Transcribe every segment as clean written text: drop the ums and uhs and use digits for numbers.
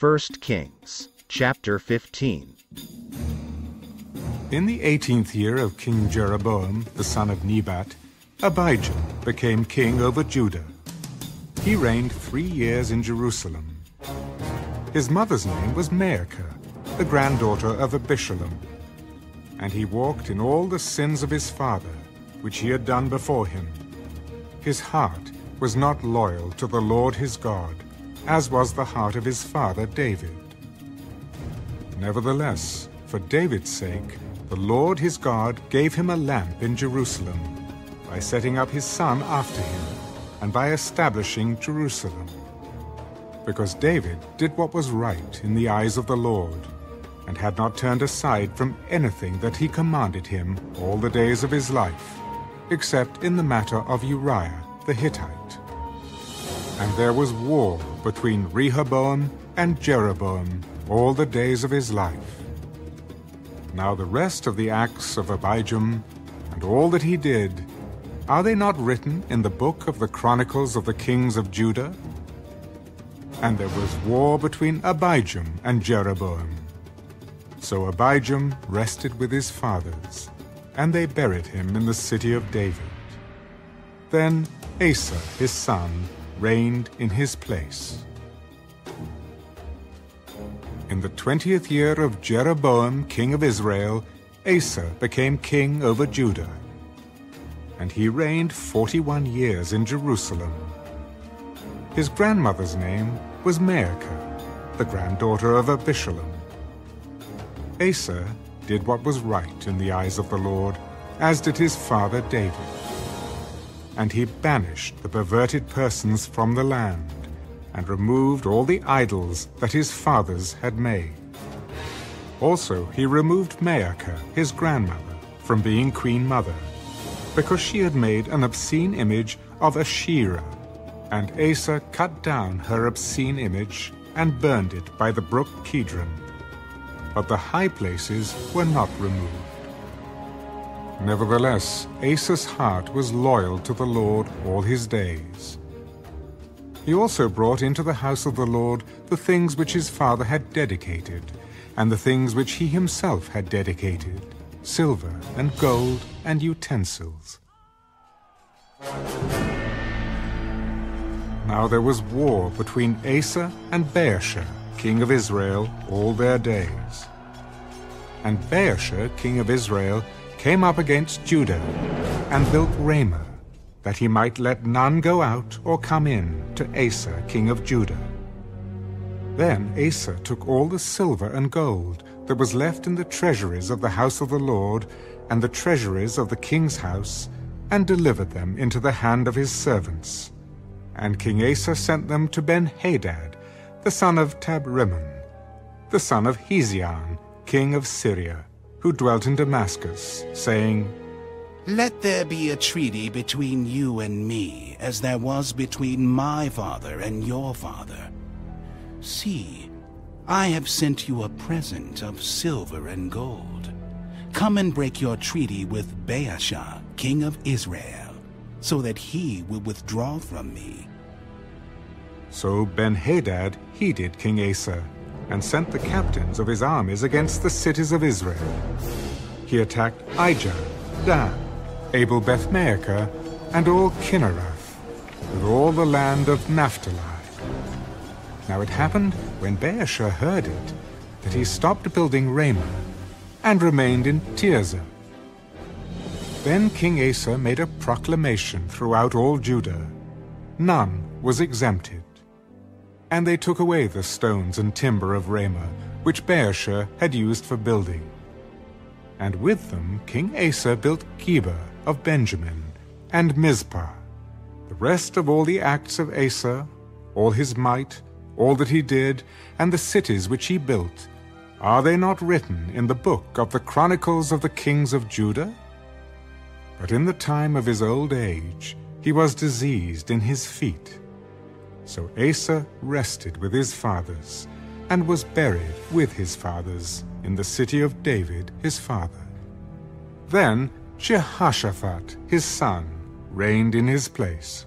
1 Kings, chapter 15. In the 18th year of King Jeroboam, the son of Nebat, Abijah became king over Judah. He reigned 3 years in Jerusalem. His mother's name was Maacah, the granddaughter of Abishalom. And he walked in all the sins of his father, which he had done before him. His heart was not loyal to the Lord his God, as was the heart of his father David. Nevertheless, for David's sake, the Lord his God gave him a lamp in Jerusalem, by setting up his son after him, and by establishing Jerusalem. Because David did what was right in the eyes of the Lord, and had not turned aside from anything that he commanded him all the days of his life, except in the matter of Uriah the Hittite. And there was war between Rehoboam and Jeroboam all the days of his life. Now the rest of the acts of Abijam, and all that he did, are they not written in the book of the Chronicles of the Kings of Judah? And there was war between Abijam and Jeroboam. So Abijam rested with his fathers, and they buried him in the city of David. Then Asa, his son, reigned in his place. In the 20th year of Jeroboam, king of Israel, Asa became king over Judah. And he reigned 41 years in Jerusalem. His grandmother's name was Maacah, the granddaughter of Abishalom. Asa did what was right in the eyes of the Lord, as did his father David. And he banished the perverted persons from the land, and removed all the idols that his fathers had made. Also he removed Maacah, his grandmother, from being queen mother, because she had made an obscene image of Asherah, and Asa cut down her obscene image and burned it by the brook Kidron. But the high places were not removed. Nevertheless, Asa's heart was loyal to the Lord all his days. He also brought into the house of the Lord the things which his father had dedicated, and the things which he himself had dedicated, silver and gold and utensils. Now there was war between Asa and Baasha, king of Israel, all their days. And Baasha, king of Israel, came up against Judah and built Ramah, that he might let none go out or come in to Asa, king of Judah. Then Asa took all the silver and gold that was left in the treasuries of the house of the Lord and the treasuries of the king's house, and delivered them into the hand of his servants. And King Asa sent them to Ben-Hadad, the son of Tabrimon, the son of Hezion, king of Syria, who dwelt in Damascus, saying, "Let there be a treaty between you and me, as there was between my father and your father. See, I have sent you a present of silver and gold. Come and break your treaty with Baasha, king of Israel, so that he will withdraw from me." So Ben-Hadad heeded King Asa, and sent the captains of his armies against the cities of Israel. He attacked Ahijah, Dan, Abel Beth Maacah, and all Kinnereth, with all the land of Naphtali. Now it happened, when Baasha heard it, that he stopped building Ramah, and remained in Tirzah. Then King Asa made a proclamation throughout all Judah. None was exempted. And they took away the stones and timber of Ramah, which Baasha had used for building. And with them King Asa built Geba of Benjamin, and Mizpah. The rest of all the acts of Asa, all his might, all that he did, and the cities which he built, are they not written in the book of the Chronicles of the Kings of Judah? But in the time of his old age he was diseased in his feet. So Asa rested with his fathers, and was buried with his fathers in the city of David his father. Then Jehoshaphat his son reigned in his place.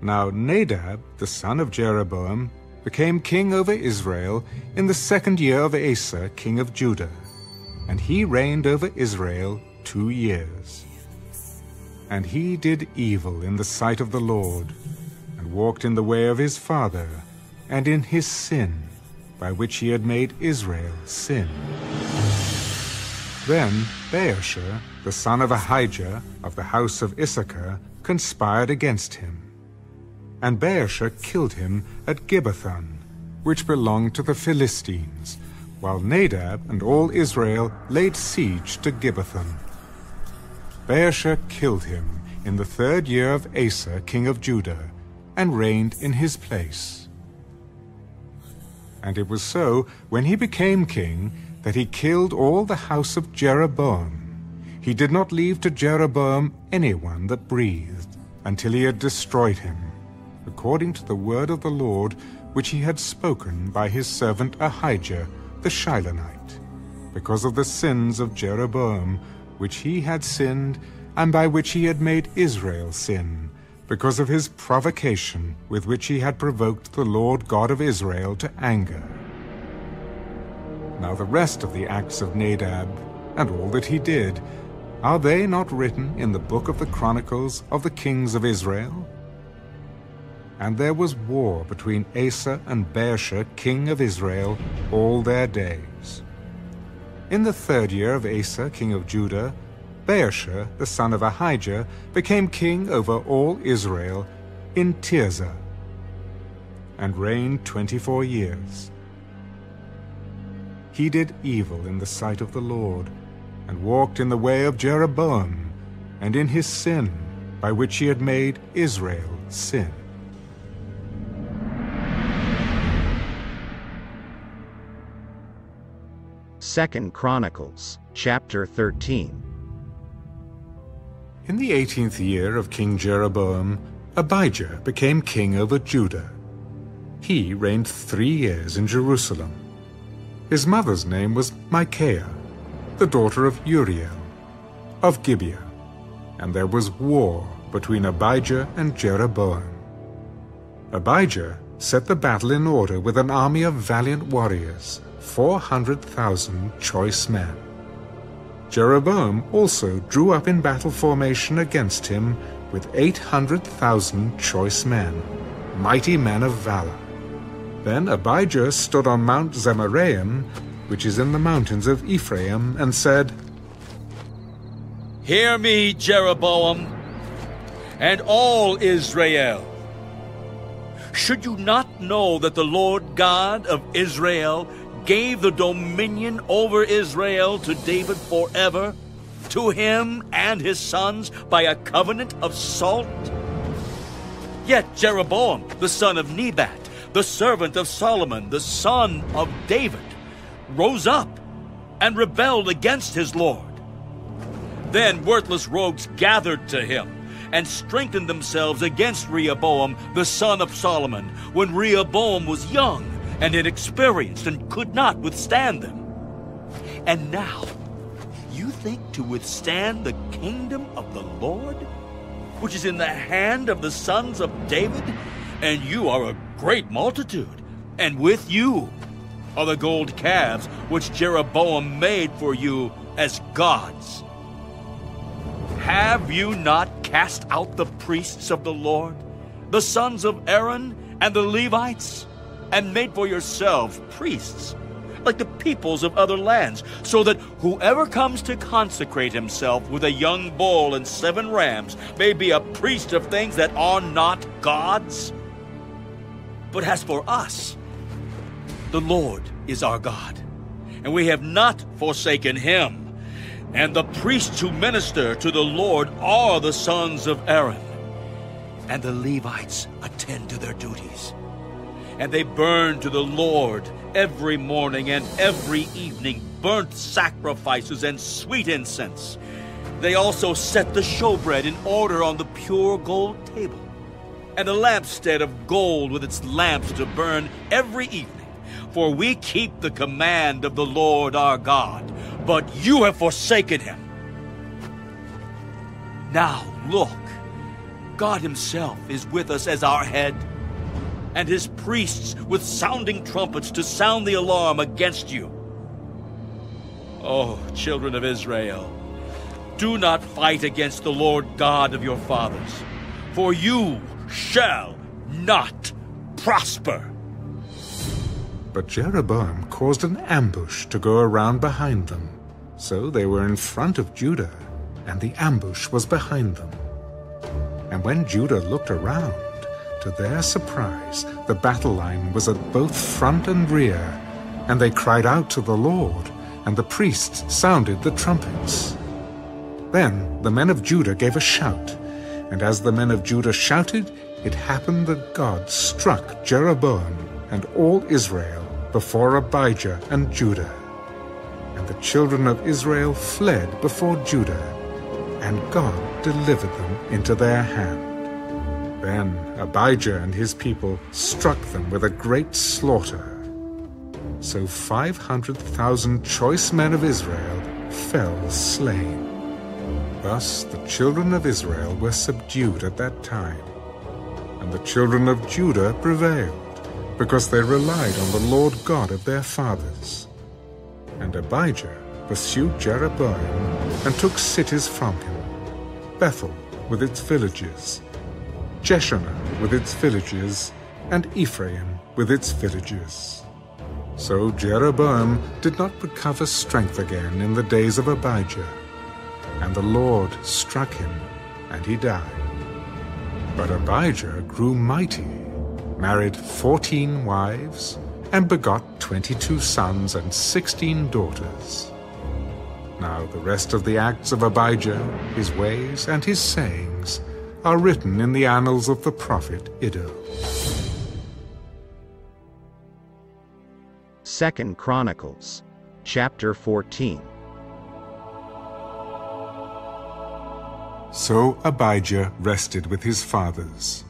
Now Nadab, the son of Jeroboam, became king over Israel in the second year of Asa, king of Judah, and he reigned over Israel 2 years. And he did evil in the sight of the Lord, and walked in the way of his father, and in his sin, by which he had made Israel sin. Then Baasha, the son of Ahijah, of the house of Issachar, conspired against him. And Baasha killed him at Gibbethon, which belonged to the Philistines, while Nadab and all Israel laid siege to Gibbethon. Baasha killed him in the third year of Asa, king of Judah, and reigned in his place. And it was so, when he became king, that he killed all the house of Jeroboam. He did not leave to Jeroboam anyone that breathed, until he had destroyed him, according to the word of the Lord which he had spoken by his servant Ahijah the Shilonite, because of the sins of Jeroboam, which he had sinned, and by which he had made Israel sin, because of his provocation with which he had provoked the Lord God of Israel to anger. Now the rest of the acts of Nadab, and all that he did, are they not written in the book of the Chronicles of the kings of Israel? And there was war between Asa and Baasha, king of Israel, all their days. In the third year of Asa, king of Judah, Baasha, the son of Ahijah, became king over all Israel in Tirzah, and reigned 24 years. He did evil in the sight of the Lord, and walked in the way of Jeroboam, and in his sin, by which he had made Israel sin. Second Chronicles, chapter 13. In the 18th year of King Jeroboam, Abijah became king over Judah. He reigned 3 years in Jerusalem. His mother's name was Maacah, the daughter of Uriah, of Gibeah, and there was war between Abijah and Jeroboam. Abijah set the battle in order with an army of valiant warriors, 400,000 choice men. Jeroboam also drew up in battle formation against him with 800,000 choice men, mighty men of valor. Then Abijah stood on Mount Zemaraim, which is in the mountains of Ephraim, and said, "Hear me, Jeroboam, and all Israel. Should you not know that the Lord God of Israel gave the dominion over Israel to David forever, to him and his sons by a covenant of salt? Yet Jeroboam, the son of Nebat, the servant of Solomon, the son of David, rose up and rebelled against his Lord. Then worthless rogues gathered to him and strengthened themselves against Rehoboam, the son of Solomon, when Rehoboam was young and inexperienced and could not withstand them. And now, you think to withstand the kingdom of the Lord, which is in the hand of the sons of David? And you are a great multitude, and with you are the gold calves which Jeroboam made for you as gods. Have you not cast out the priests of the Lord, the sons of Aaron and the Levites, and made for yourselves priests, like the peoples of other lands, so that whoever comes to consecrate himself with a young bull and 7 rams may be a priest of things that are not gods? But as for us, the Lord is our God, and we have not forsaken him. And the priests who minister to the Lord are the sons of Aaron, and the Levites attend to their duties. And they burn to the Lord every morning and every evening burnt sacrifices and sweet incense. They also set the showbread in order on the pure gold table, and the lampstand of gold with its lamps to burn every evening. For we keep the command of the Lord our God, but you have forsaken him. Now look, God himself is with us as our head, and his priests with sounding trumpets to sound the alarm against you. Oh, children of Israel, do not fight against the Lord God of your fathers, for you shall not prosper. But Jeroboam caused an ambush to go around behind them. So they were in front of Judah, and the ambush was behind them. And when Judah looked around, to their surprise, the battle line was at both front and rear, and they cried out to the Lord, and the priests sounded the trumpets. Then the men of Judah gave a shout, and as the men of Judah shouted, it happened that God struck Jeroboam and all Israel before Abijah and Judah. And the children of Israel fled before Judah, and God delivered them into their hand. Then Abijah and his people struck them with a great slaughter. So 500,000 choice men of Israel fell slain. Thus the children of Israel were subdued at that time, and the children of Judah prevailed, because they relied on the Lord God of their fathers. And Abijah pursued Jeroboam and took cities from him, Bethel with its villages, Jeshanah with its villages, and Ephraim with its villages. So Jeroboam did not recover strength again in the days of Abijah, and the Lord struck him, and he died. But Abijah grew mighty, married 14 wives, and begot 22 sons and 16 daughters. Now the rest of the acts of Abijah, his ways, and his sayings are written in the annals of the prophet Iddo. 2 Chronicles, chapter 14. So Abijah rested with his fathers,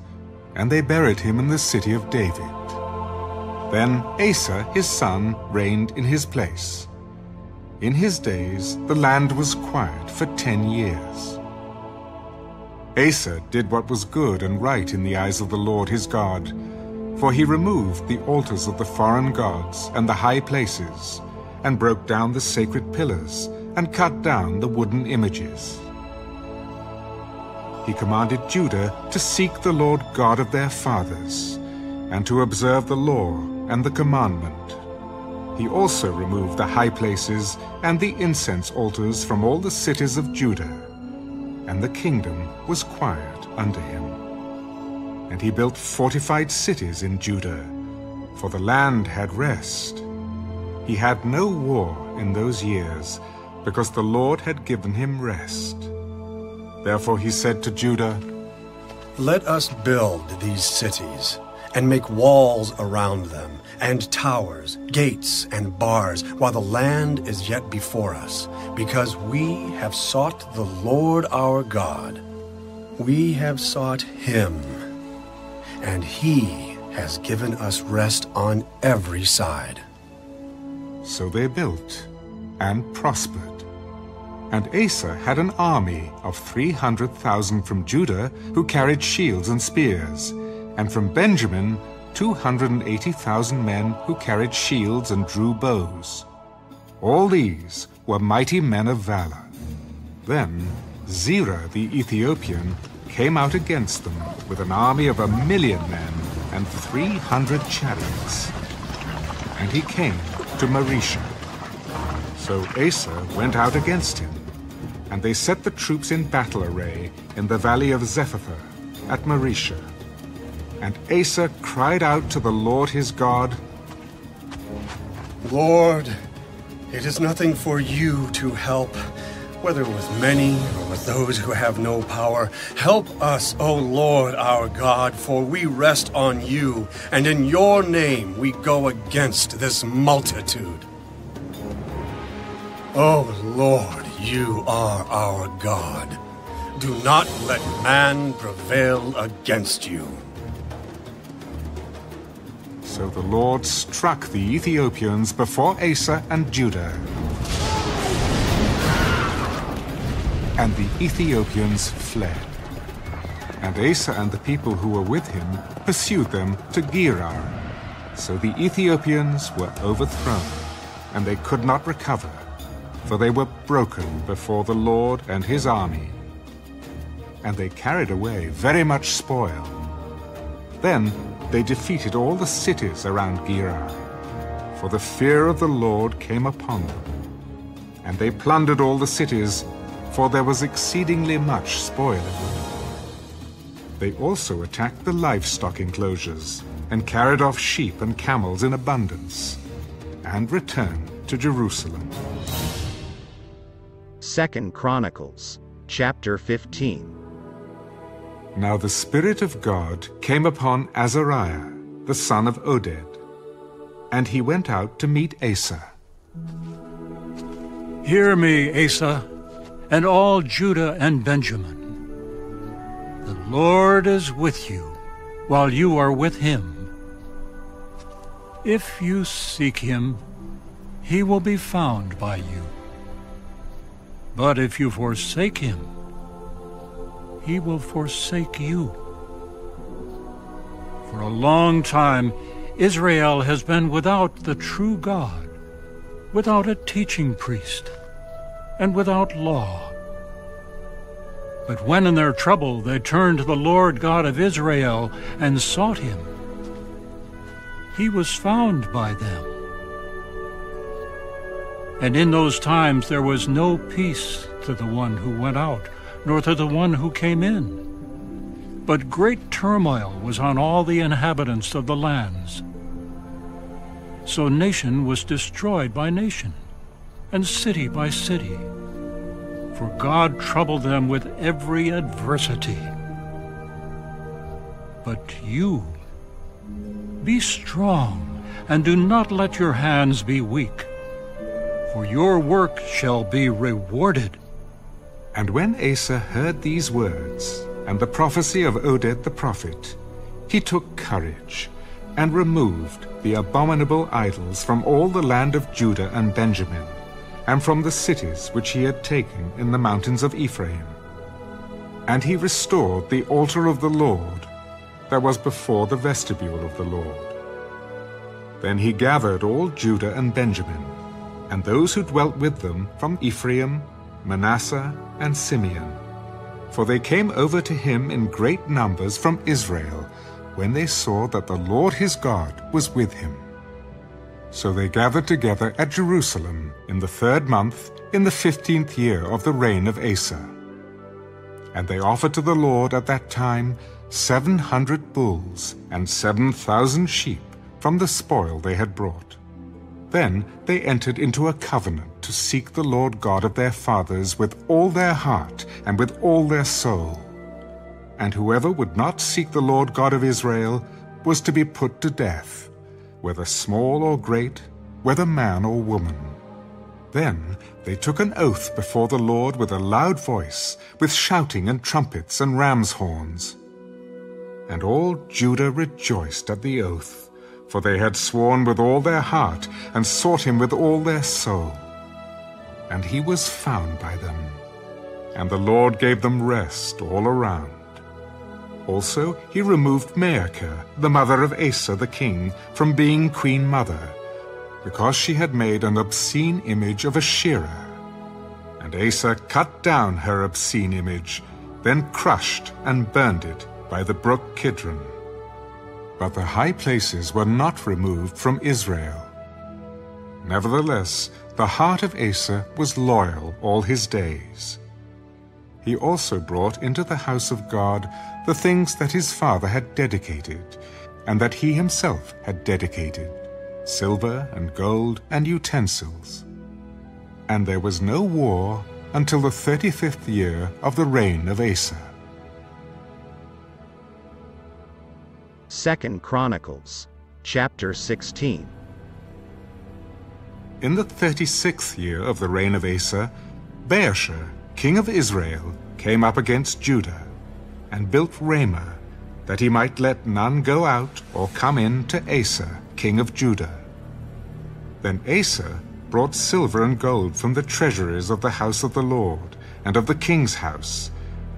and they buried him in the city of David. Then Asa his son reigned in his place. In his days the land was quiet for 10 years. Asa did what was good and right in the eyes of the Lord his God, for he removed the altars of the foreign gods and the high places, and broke down the sacred pillars, and cut down the wooden images. He commanded Judah to seek the Lord God of their fathers, and to observe the law and the commandment. He also removed the high places and the incense altars from all the cities of Judah, and the kingdom was quiet under him. And he built fortified cities in Judah, for the land had rest. He had no war in those years, because the Lord had given him rest. Therefore he said to Judah, "Let us build these cities, and make walls around them, and towers, gates, and bars, while the land is yet before us, because we have sought the Lord our God. We have sought him, and he has given us rest on every side." So they built and prospered. And Asa had an army of 300,000 from Judah, who carried shields and spears, and from Benjamin 280,000 men who carried shields and drew bows. All these were mighty men of valor. Then Zerah the Ethiopian came out against them with an army of 1,000,000 men and 300 chariots. And he came to Marisha. So Asa went out against him, and they set the troops in battle array in the valley of Zephathah at Marisha. And Asa cried out to the Lord his God, "Lord, it is nothing for you to help, whether with many or with those who have no power. Help us, O Lord our God, for we rest on you, and in your name we go against this multitude. O Lord, you are our God. Do not let man prevail against you." So the Lord struck the Ethiopians before Asa and Judah, and the Ethiopians fled. And Asa and the people who were with him pursued them to Gerar. So the Ethiopians were overthrown, and they could not recover, for they were broken before the Lord and his army. And they carried away very much spoil. Then they defeated all the cities around Gerar, for the fear of the Lord came upon them. And they plundered all the cities, for there was exceedingly much spoil. They also attacked the livestock enclosures, and carried off sheep and camels in abundance, and returned to Jerusalem. 2 Chronicles, chapter 15. Now the Spirit of God came upon Azariah, the son of Oded, and he went out to meet Asa. Hear me, Asa, and all Judah and Benjamin. The Lord is with you while you are with him. If you seek him, he will be found by you. But if you forsake him, he will forsake you. For a long time, Israel has been without the true God, without a teaching priest, and without law. But when in their trouble they turned to the Lord God of Israel and sought him, he was found by them. And in those times there was no peace to the one who went out, nor to the one who came in. But great turmoil was on all the inhabitants of the lands. So nation was destroyed by nation, and city by city. For God troubled them with every adversity. But you, be strong, and do not let your hands be weak, for your work shall be rewarded. And when Asa heard these words, and the prophecy of Oded the prophet, he took courage, and removed the abominable idols from all the land of Judah and Benjamin, and from the cities which he had taken in the mountains of Ephraim. And he restored the altar of the Lord that was before the vestibule of the Lord. Then he gathered all Judah and Benjamin, and those who dwelt with them from Ephraim, Manasseh, and Simeon, for they came over to him in great numbers from Israel when they saw that the Lord his God was with him. So they gathered together at Jerusalem in the 3rd month, in the 15th year of the reign of Asa. And they offered to the Lord at that time 700 bulls and 7,000 sheep from the spoil they had brought. Then they entered into a covenant to seek the Lord God of their fathers with all their heart and with all their soul. And whoever would not seek the Lord God of Israel was to be put to death, whether small or great, whether man or woman. Then they took an oath before the Lord with a loud voice, with shouting and trumpets and ram's horns. And all Judah rejoiced at the oath, for they had sworn with all their heart, and sought him with all their soul. And he was found by them, and the Lord gave them rest all around. Also he removed Maacah, the mother of Asa the king, from being queen mother, because she had made an obscene image of Asherah. And Asa cut down her obscene image, then crushed and burned it by the brook Kidron. But the high places were not removed from Israel. Nevertheless, the heart of Asa was loyal all his days. He also brought into the house of God the things that his father had dedicated, and that he himself had dedicated, silver and gold and utensils. And there was no war until the 35th year of the reign of Asa. 2 Chronicles, chapter 16. In the 36th year of the reign of Asa, Baasha, king of Israel, came up against Judah, and built Ramah, that he might let none go out or come in to Asa, king of Judah. Then Asa brought silver and gold from the treasuries of the house of the Lord, and of the king's house,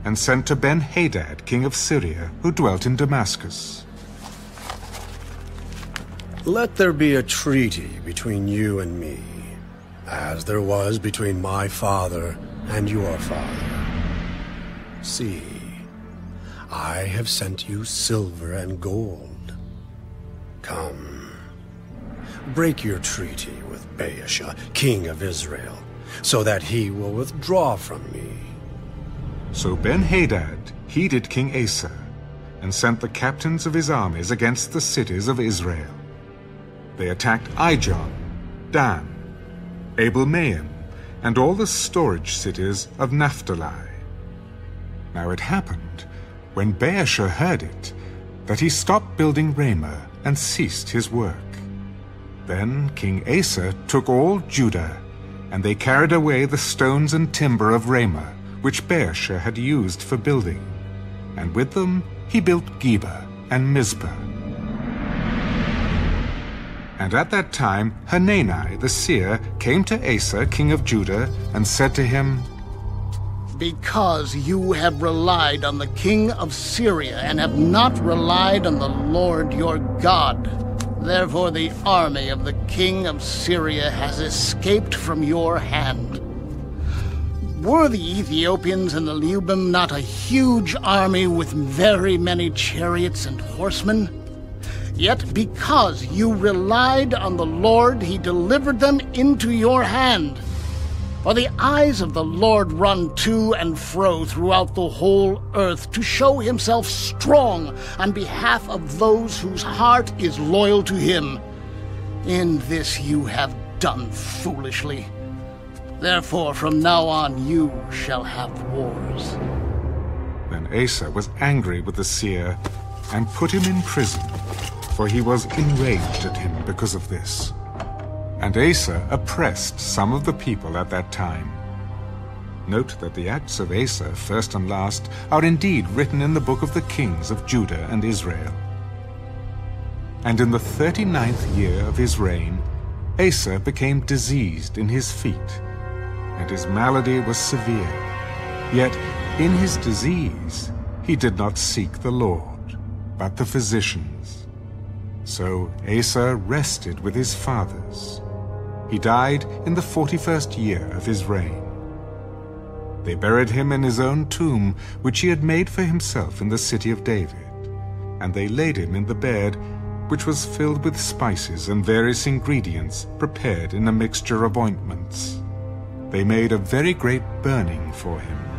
and sent to Ben-Hadad, king of Syria, who dwelt in Damascus. Let there be a treaty between you and me, as there was between my father and your father. See, I have sent you silver and gold. Come, break your treaty with Baasha, king of Israel, so that he will withdraw from me. So Ben-Hadad heeded King Asa, and sent the captains of his armies against the cities of Israel. They attacked Ijon, Dan, Abel-Maim, and all the storage cities of Naphtali. Now it happened, when Baasha heard it, that he stopped building Ramah and ceased his work. Then King Asa took all Judah, and they carried away the stones and timber of Ramah, which Baasha had used for building, and with them he built Geba and Mizpah. And at that time Hanani the seer came to Asa, king of Judah, and said to him, "Because you have relied on the king of Syria and have not relied on the Lord your God, therefore the army of the king of Syria has escaped from your hand. Were the Ethiopians and the Lubim not a huge army with very many chariots and horsemen? Yet because you relied on the Lord, he delivered them into your hand. For the eyes of the Lord run to and fro throughout the whole earth to show himself strong on behalf of those whose heart is loyal to him. In this you have done foolishly. Therefore, from now on, you shall have wars." Then Asa was angry with the seer and put him in prison, for he was enraged at him because of this. And Asa oppressed some of the people at that time. Note that the acts of Asa, first and last, are indeed written in the book of the kings of Judah and Israel. And in the 39th year of his reign, Asa became diseased in his feet, and his malady was severe. Yet in his disease he did not seek the Lord, but the physicians. So Asa rested with his fathers. He died in the 41st year of his reign. They buried him in his own tomb, which he had made for himself in the city of David, and they laid him in the bed, which was filled with spices and various ingredients prepared in a mixture of ointments. They made a very great burning for him.